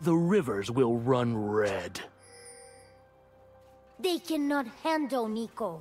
the rivers will run red. They cannot handle Neeko.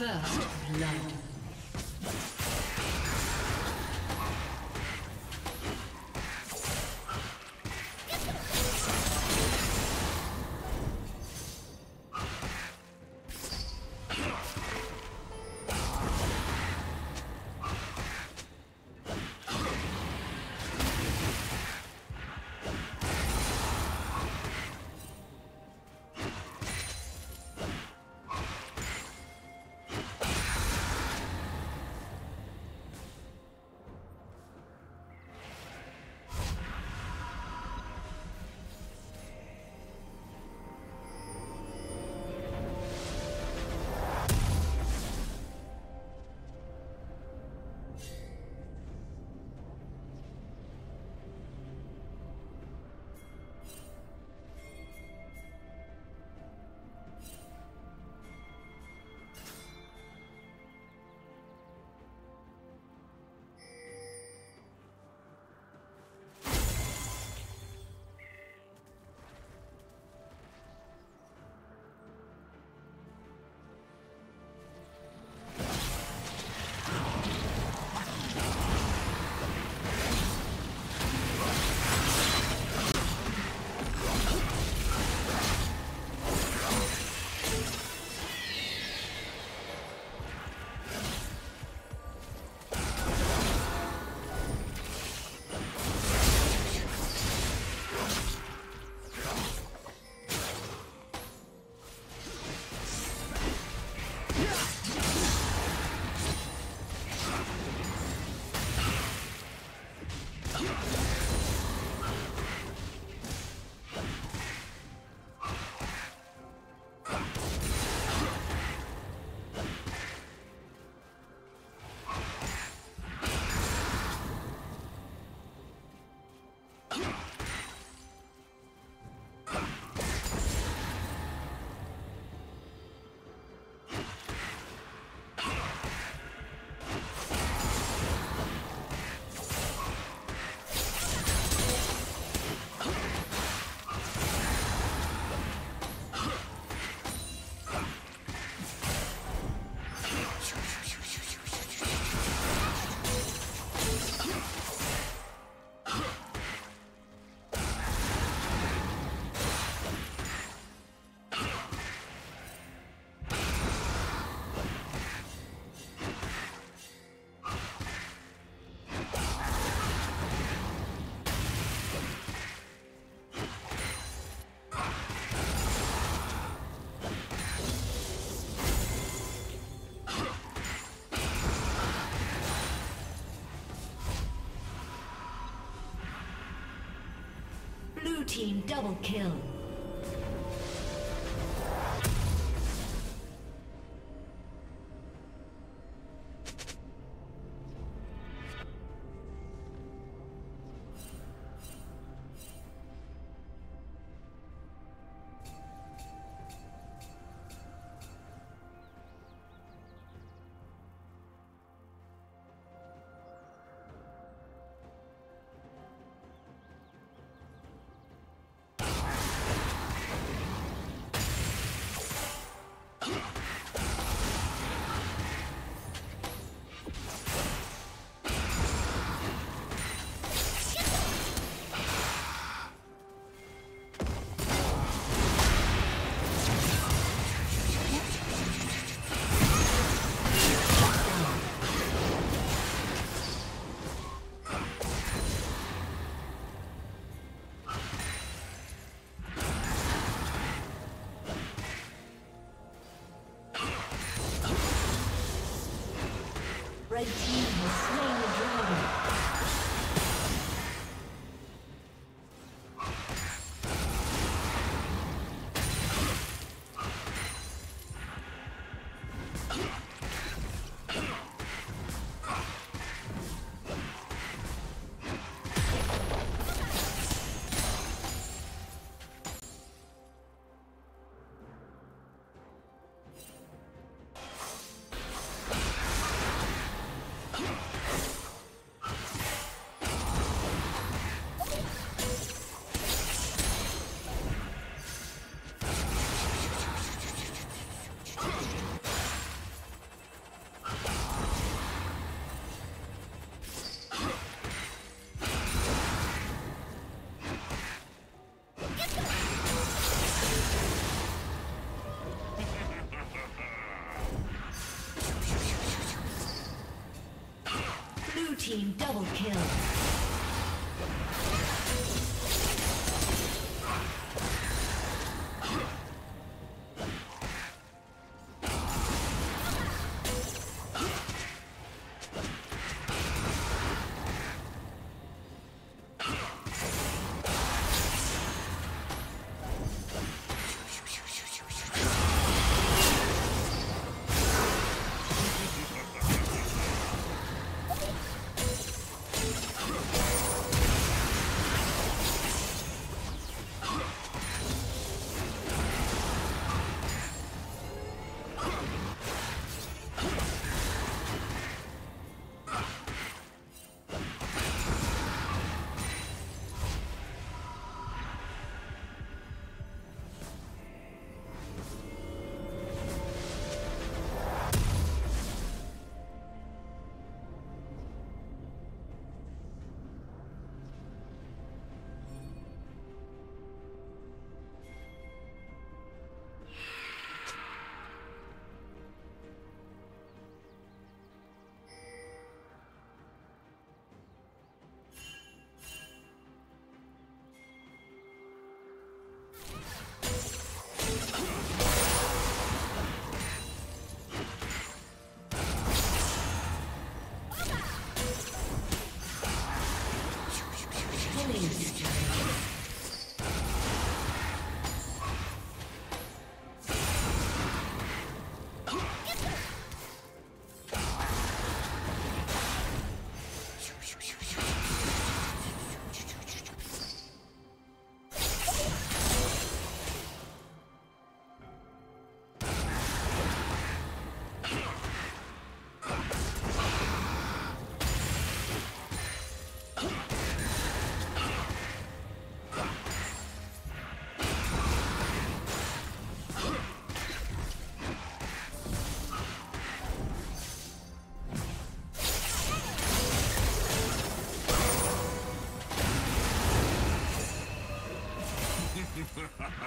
First blood. team double kill. The team has slain the dragon. Team double kill.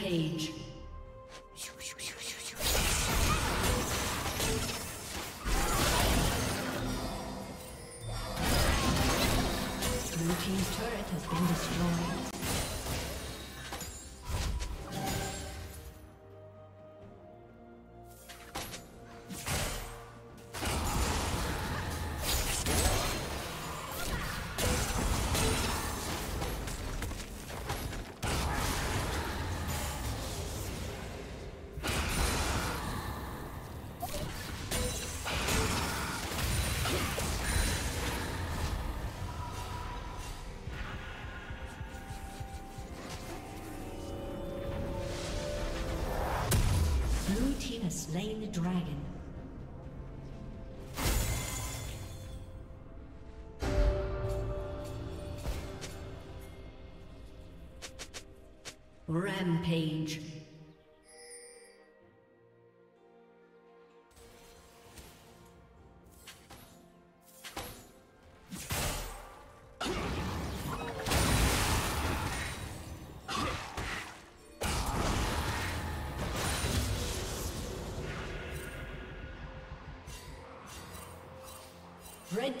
Rampage. Blue team's turret has been destroyed. Slain the dragon. Rampage. Red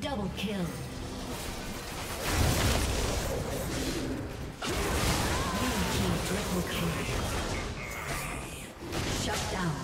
Double kill. Triple kill. Shut down.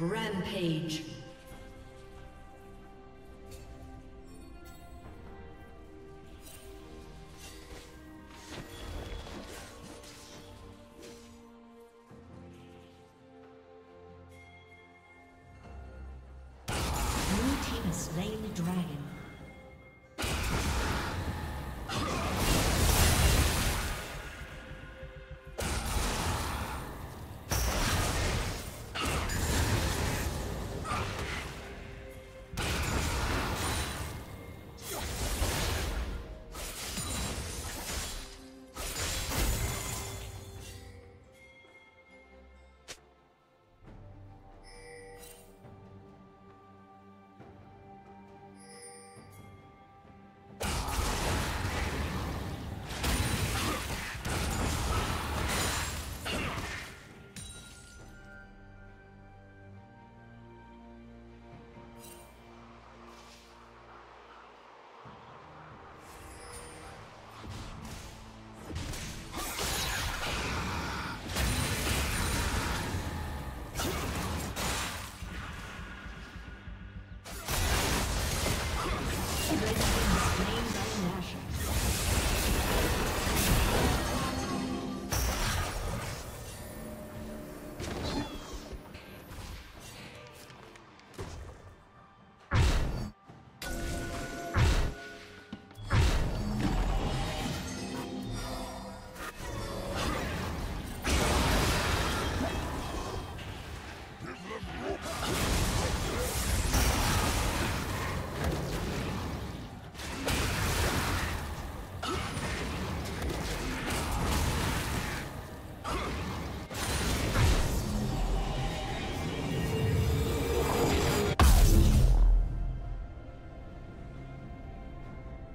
Rampage.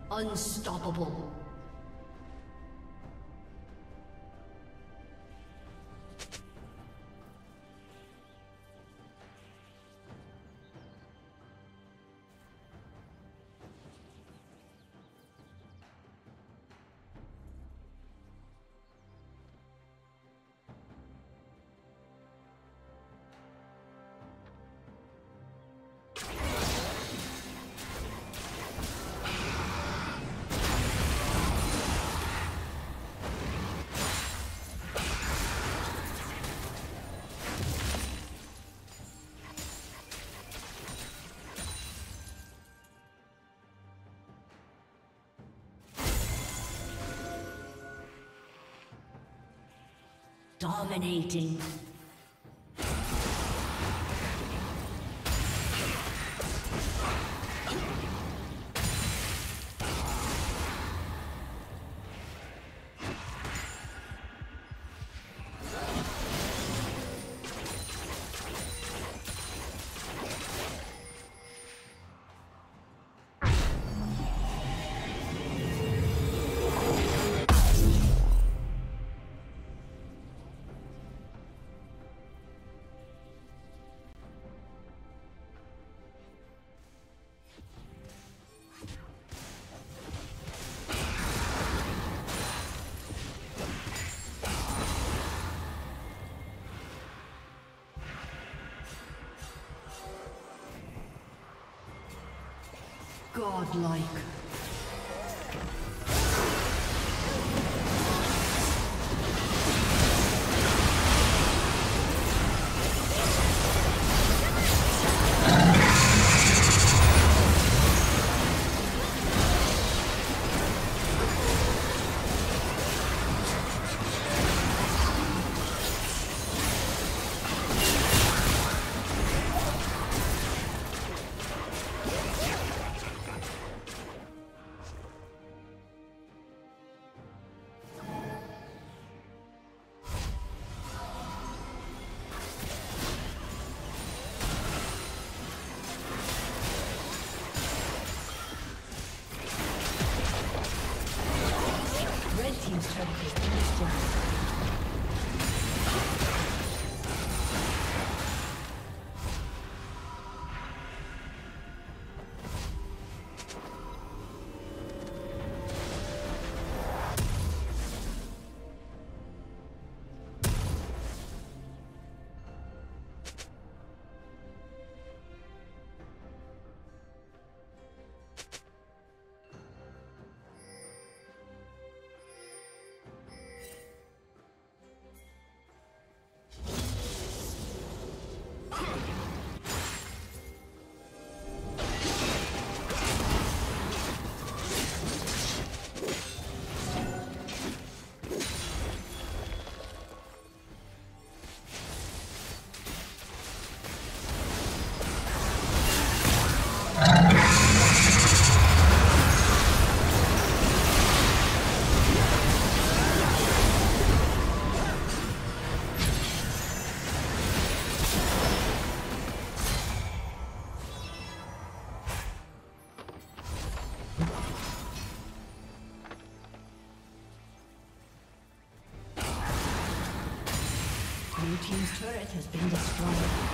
Unstoppable. Dominating. Godlike. Team's turret has been destroyed.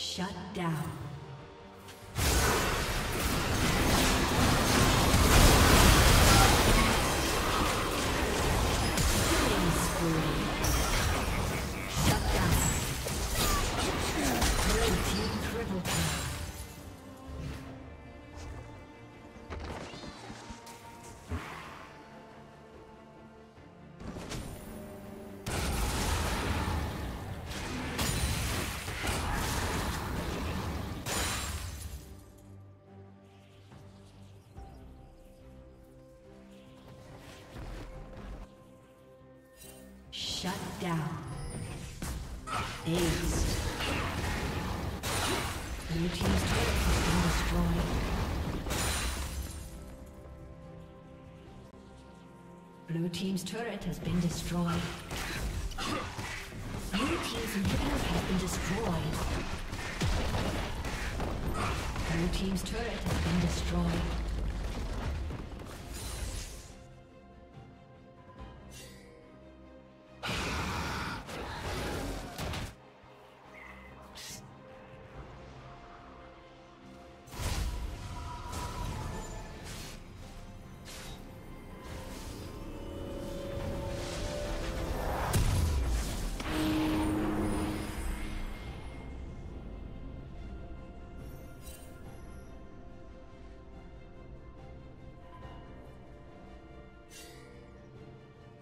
Shut down. Shut down. Aced. Blue team's turret has been destroyed. Blue team's turret has been destroyed. Blue team's inhibitor has been destroyed. Blue team's turret has been destroyed.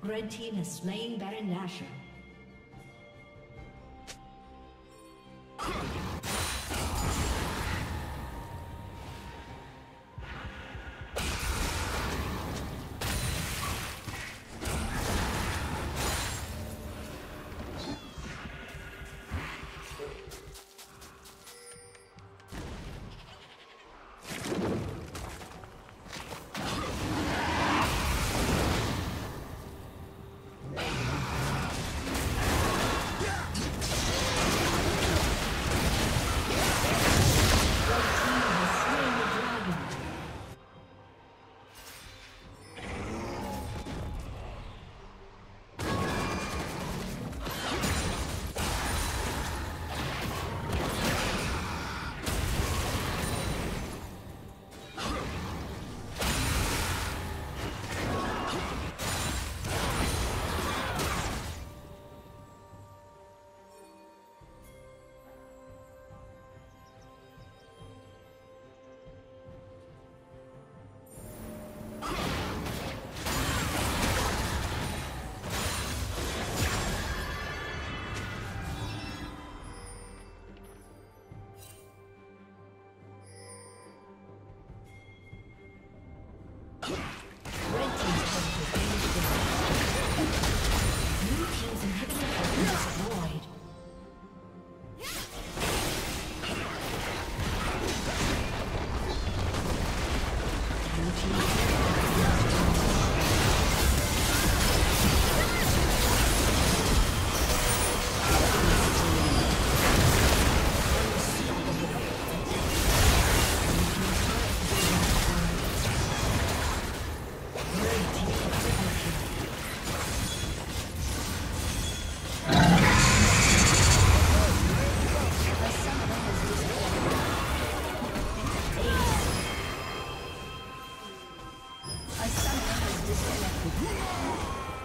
Red team has slain Baron Nashor.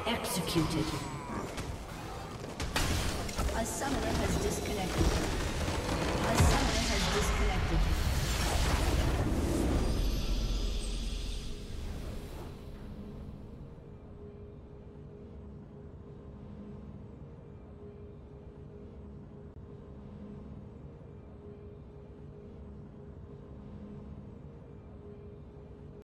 Executed. A summoner has disconnected.